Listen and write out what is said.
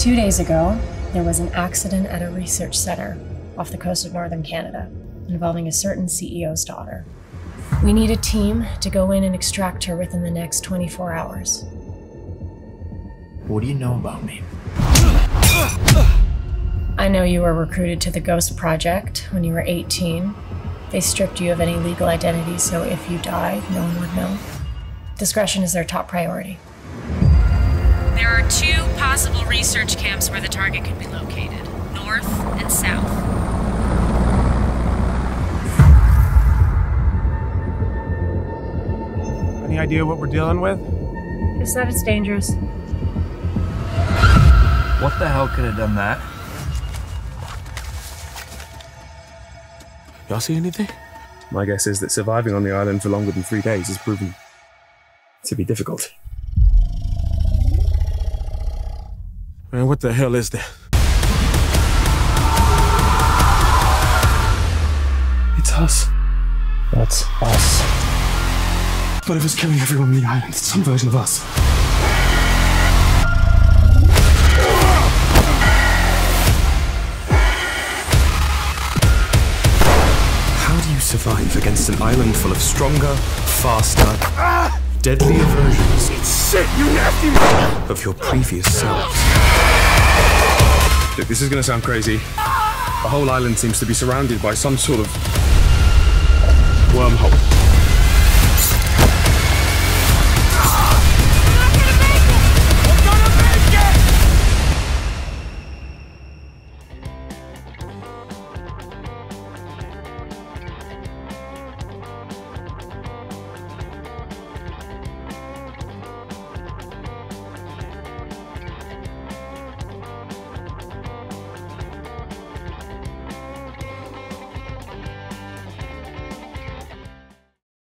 2 days ago, there was an accident at a research center off the coast of northern Canada involving a certain CEO's daughter. We need a team to go in and extract her within the next 24 hours. What do you know about me? I know you were recruited to the Ghost Project when you were 18. They stripped you of any legal identity, so if you die, no one would know. Discretion is their top priority. There are two possible research camps where the target could be located, north and south. Any idea what we're dealing with? Just that it's dangerous. What the hell could have done that? Y'all see anything? My guess is that surviving on the island for longer than 3 days has proven to be difficult. Man, what the hell is that? It's us. That's us. But if it's killing everyone on the island, it's some version of us. How do you survive against an island full of stronger, faster, deadlier versions of your previous selves? Look, this is gonna sound crazy. The whole island seems to be surrounded by some sort of wormhole.